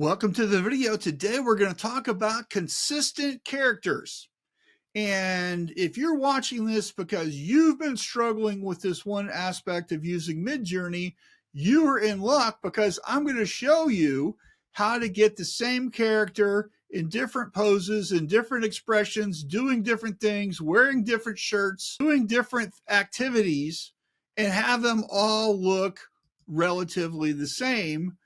Welcome to the video. Today we're going to talk about consistent characters. And if you're watching this because you've been struggling with this one aspect of using Midjourney, you are in luck because I'm going to show you how to get the same character in different poses, in different expressions, doing different things, wearing different shirts, doing different activities, and have them all look relatively the same.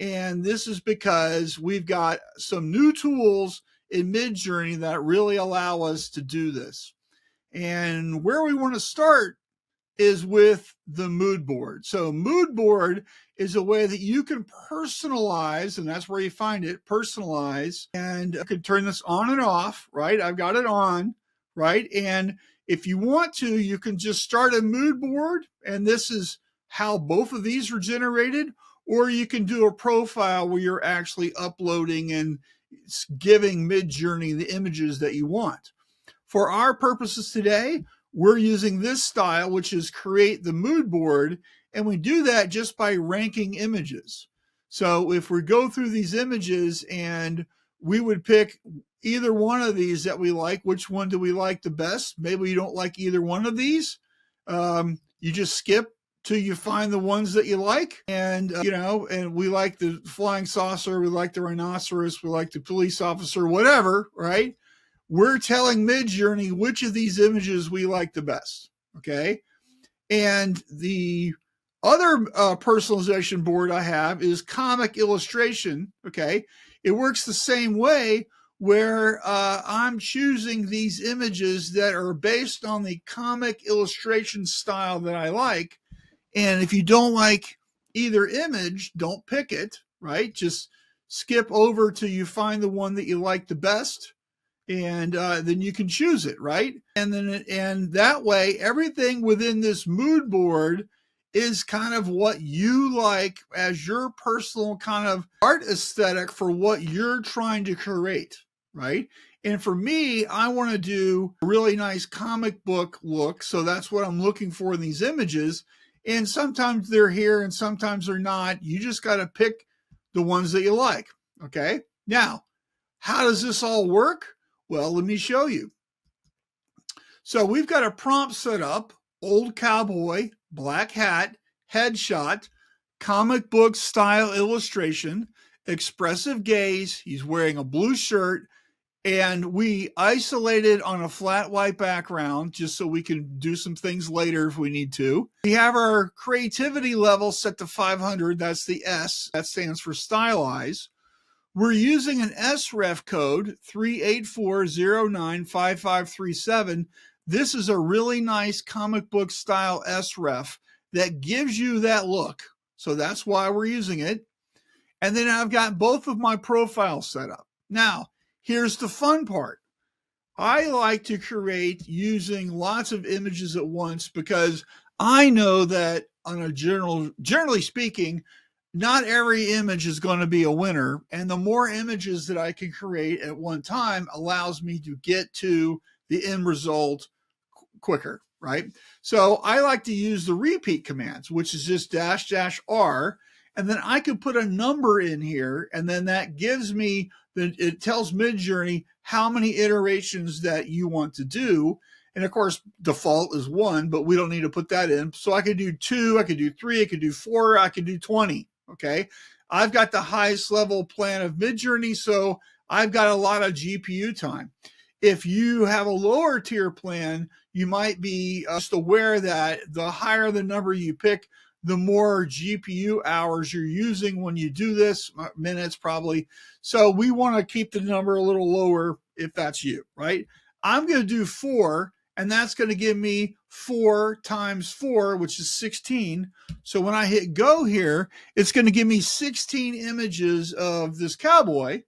And this is because we've got some new tools in Midjourney that really allow us to do this. And where we want to start is with the mood board. So mood board is a way that you can personalize, and that's where you find it, personalize. And you can turn this on and off, right? I've got it on, right? And if you want to, you can just start a mood board. And this is how both of these are generated. Or you can do a profile where you're actually uploading and giving Midjourney the images that you want. For our purposes today, we're using this style, which is create the mood board. And we do that just by ranking images. So if we go through these images and we would pick either one of these that we like, which one do we like the best? Maybe you don't like either one of these. You just skip till you find the ones that you like. And, you know, and we like the flying saucer, we like the rhinoceros, we like the police officer, whatever, right? We're telling Midjourney which of these images we like the best, okay? And the other personalization board I have is comic illustration, okay? It works the same way where I'm choosing these images that are based on the comic illustration style that I like. And if you don't like either image, don't pick it, right? Just skip over till you find the one that you like the best, and then you can choose it, right? And that way, everything within this mood board is kind of what you like as your personal kind of art aesthetic for what you're trying to create, right? And for me, I want to do a really nice comic book look, so that's what I'm looking for in these images. And sometimes they're here and sometimes they're not. You just got to pick the ones that you like, okay? Now, how does this all work? Well, let me show you. So we've got a prompt set up, old cowboy, black hat, headshot, comic book style illustration, expressive gaze, he's wearing a blue shirt, and we isolated on a flat white background just so we can do some things later if we need to. We have our creativity level set to 500. That's the S. That stands for stylize. We're using an S ref code 384095537. This is a really nice comic book style S ref that gives you that look. So that's why we're using it. And then I've got both of my profiles set up. Now, here's the fun part. I like to create using lots of images at once because I know that on a generally speaking, not every image is going to be a winner. And the more images that I can create at one time allows me to get to the end result quicker, right? So I like to use the repeat commands, which is just dash dash R. And then I could put a number in here, and then that gives me, it tells Midjourney how many iterations that you want to do. And of course, default is 1, but we don't need to put that in. So I could do 2, I could do 3, I could do 4, I could do 20, okay? I've got the highest level plan of Midjourney, so I've got a lot of GPU time. If you have a lower tier plan, you might be just aware that the higher the number you pick, the more GPU hours you're using when you do this, minutes probably. So we want to keep the number a little lower if that's you, right? I'm going to do 4, and that's going to give me 4 times 4, which is 16. So when I hit go here, it's going to give me 16 images of this cowboy.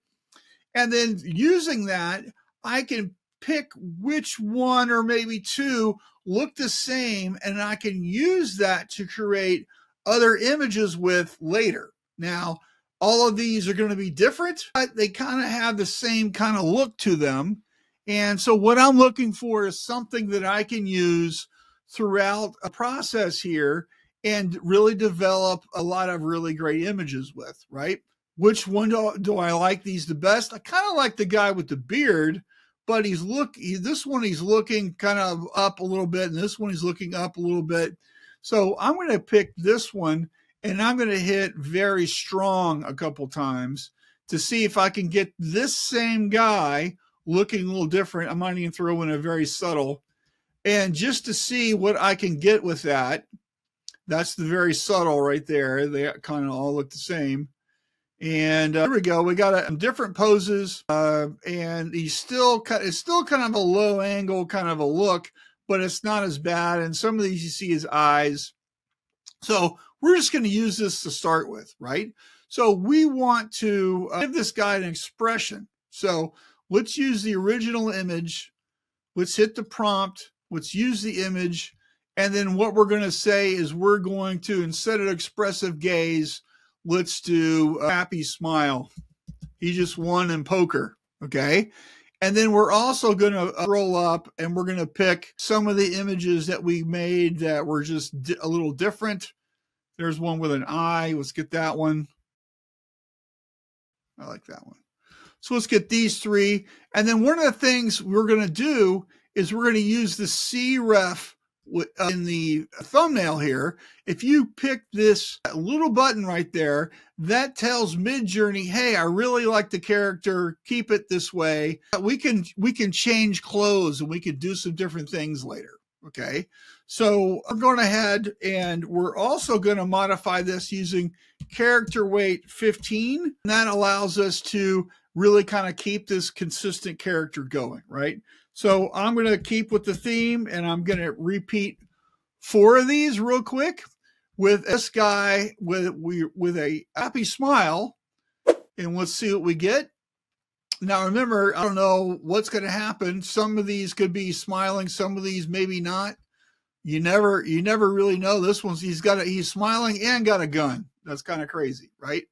And then using that, I can pick which one or maybe 2 look the same, and I can use that to create other images with later. Now, all of these are going to be different, but they kind of have the same kind of look to them. And so what I'm looking for is something that I can use throughout a process here and really develop a lot of really great images with, right? Which one do I like these the best? I kind of like the guy with the beard, but this one he's looking kind of up a little bit, and this one he's looking up a little bit. So I'm going to pick this one, and I'm going to hit very strong a couple times to see if I can get this same guy looking a little different. I might even throw in a very subtle, and just to see what I can get with that. That's the very subtle right there. They kind of all look the same. And here we go. We got different poses, and it's still kind of a low angle kind of a look, but it's not as bad. And some of these you see his eyes. So we're just going to use this to start with, right? So we want to give this guy an expression. So let's use the original image. Let's hit the prompt. Let's use the image. And then what we're going to say is we're going to, instead of expressive gaze, let's do a happy smile. He just won in poker, okay? And then we're also going to roll up, and we're going to pick some of the images that we made that were just a little different. There's one with an eye. Let's get that one. I like that one. So let's get these three. And then one of the things we're going to do is we're going to use the S ref in the thumbnail here. If you pick this little button right there, that tells Midjourney, hey, I really like the character, keep it this way. We can change clothes, and we could do some different things later. Okay, so I'm going ahead, and we're also going to modify this using character weight 15, and that allows us to really kind of keep this consistent character going, right? So I'm going to keep with the theme, and I'm going to repeat 4 of these real quick with this guy with a happy smile, and let's see what we get. Now, remember, I don't know what's going to happen. Some of these could be smiling. Some of these maybe not. You never really know. This one's he's smiling and got a gun. That's kind of crazy, right?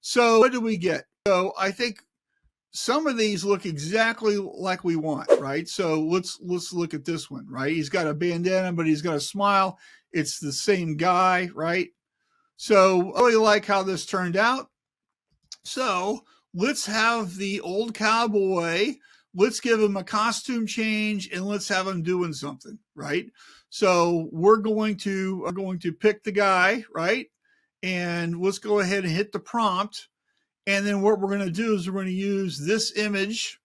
So what do we get? So I think some of these look exactly like we want, right? So let's look at this one, right? He's got a bandana, but he's got a smile. It's the same guy, right? So I really like how this turned out. So let's have the old cowboy. Let's give him a costume change, and let's have him doing something, right? So we're going to pick the guy, right? And let's go ahead and hit the prompt. And then what we're going to do is we're going to use this image,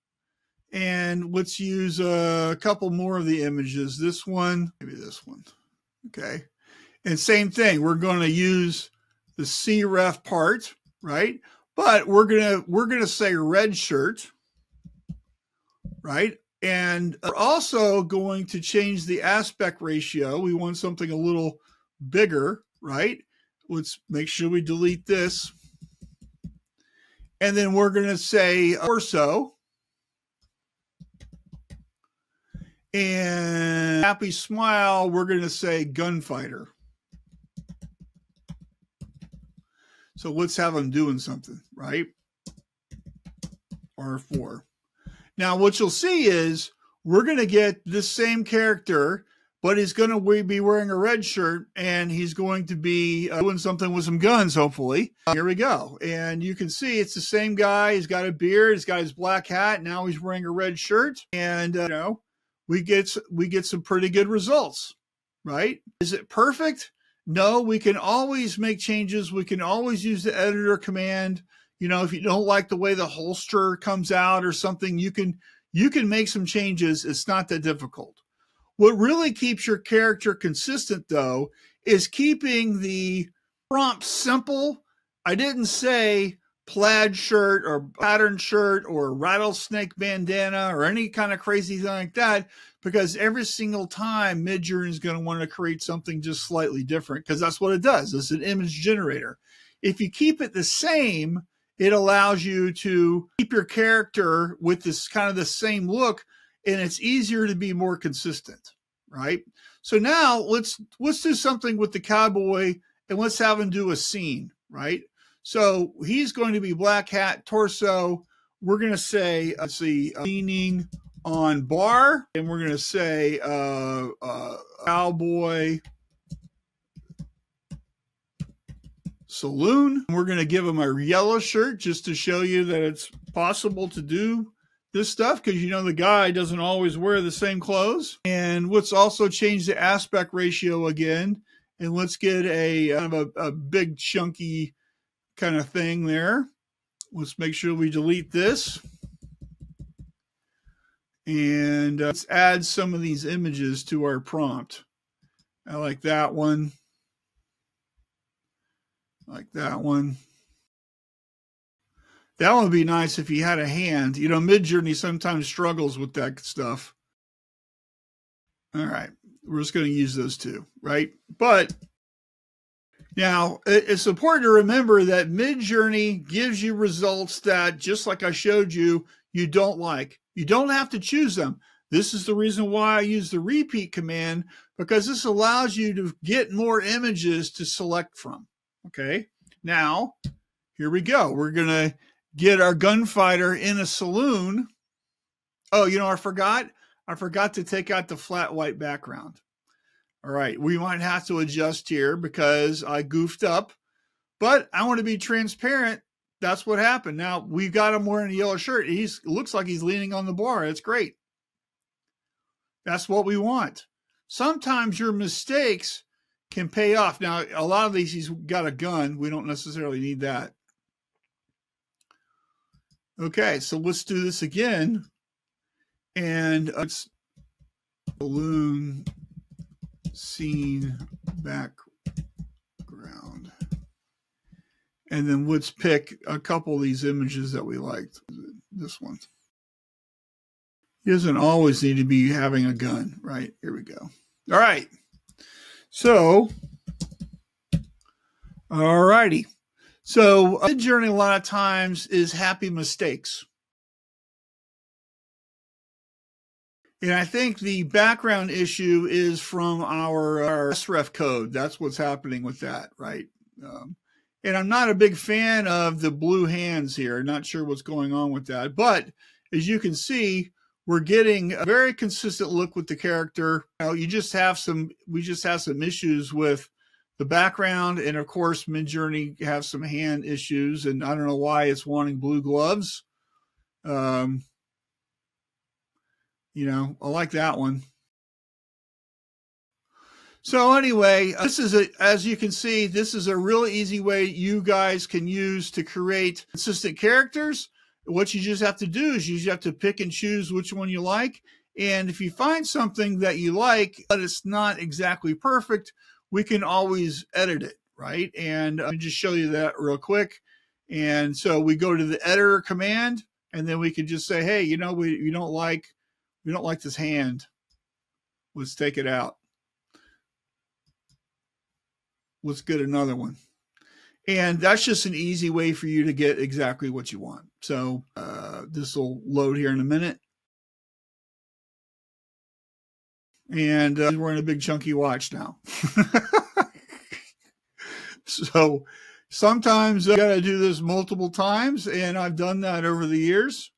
and let's use a couple more of the images. This one, maybe this one. Okay. And same thing. We're going to use the S ref part, right? But we're going to say red shirt, right? And we're also going to change the aspect ratio. We want something a little bigger, right? Let's make sure we delete this. And then we're going to say torso and happy smile. We're going to say gunfighter. So let's have them doing something, right? R4. Now what you'll see is we're going to get this same character, but he's going to be wearing a red shirt, and he's going to be doing something with some guns, hopefully. Here we go. And you can see it's the same guy. He's got a beard. He's got his black hat. Now he's wearing a red shirt. And, you know, we get some pretty good results, right? Is it perfect? No, we can always make changes. We can always use the editor command. You know, if you don't like the way the holster comes out or something, you can make some changes. It's not that difficult. What really keeps your character consistent, though, is keeping the prompt simple. I didn't say plaid shirt or pattern shirt or rattlesnake bandana or any kind of crazy thing like that, because every single time Midjourney is going to want to create something just slightly different, because that's what it does. It's an image generator. If you keep it the same, it allows you to keep your character with this kind of the same look, and it's easier to be more consistent, right? So now let's do something with the cowboy, and let's have him do a scene, right? So he's going to be black hat, torso. We're going to say, let's see, leaning on bar, and we're going to say cowboy Saloon. We're going to give him a yellow shirt just to show you that it's possible to do this stuff, because, you know, the guy doesn't always wear the same clothes. And let's also change the aspect ratio again. And let's get a big chunky kind of thing there. Let's make sure we delete this. And let's add some of these images to our prompt. I like that one. Like that one. That would be nice if he had a hand. You know, Midjourney sometimes struggles with that stuff. All right. We're just going to use those two, right? But now it's important to remember that Midjourney gives you results that, just like I showed you, you don't like. You don't have to choose them. This is the reason why I use the repeat command, because this allows you to get more images to select from. Okay, now here we go. We're going to get our gunfighter in a saloon. Oh, you know, I forgot to take out the flat white background. All right, we might have to adjust here because I goofed up, but I want to be transparent. That's what happened. Now we've got him wearing a yellow shirt. He looks like he's leaning on the bar. That's great. That's what we want. Sometimes your mistakes can pay off. Now, a lot of these, he's got a gun. We don't necessarily need that. Okay, so let's do this again. And it's balloon scene background. And then let's pick a couple of these images that we liked. This one. He doesn't always need to be having a gun, right? Here we go. All right. So, all righty. So, Midjourney a lot of times is happy mistakes. And I think the background issue is from our S ref code. That's what's happening with that, right? And I'm not a big fan of the blue hands here. Not sure what's going on with that. But as you can see, we're getting a very consistent look with the character. Now, we just have some issues with the background. And of course, Midjourney has some hand issues. And I don't know why it's wanting blue gloves. You know, I like that one. So anyway, this is as you can see, this is a really easy way you guys can use to create consistent characters. What you just have to do is you just have to pick and choose which one you like. And if you find something that you like, but it's not exactly perfect, we can always edit it, right? And let me just show you that real quick. And so we go to the editor command, and then we can just say, hey, you know, we don't like this hand. Let's take it out. Let's get another one. And that's just an easy way for you to get exactly what you want. So this will load here in a minute. And we're in a big chunky watch now. So sometimes I gotta do this multiple times, and I've done that over the years.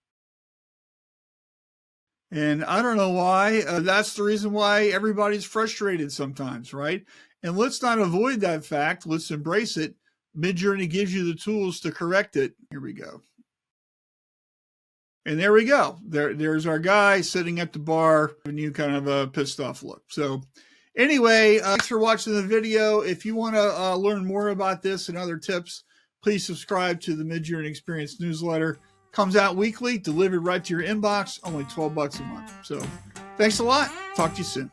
And I don't know why. That's the reason why everybody's frustrated sometimes, right? And let's not avoid that fact. Let's embrace it. Midjourney gives you the tools to correct it. Here we go. And there we go. There's our guy sitting at the bar, a new kind of a pissed off look. So anyway, thanks for watching the video. If you want to learn more about this and other tips, please subscribe to the Midjourney Experience newsletter. Comes out weekly, delivered right to your inbox, only $12 a month. So thanks a lot. Talk to you soon.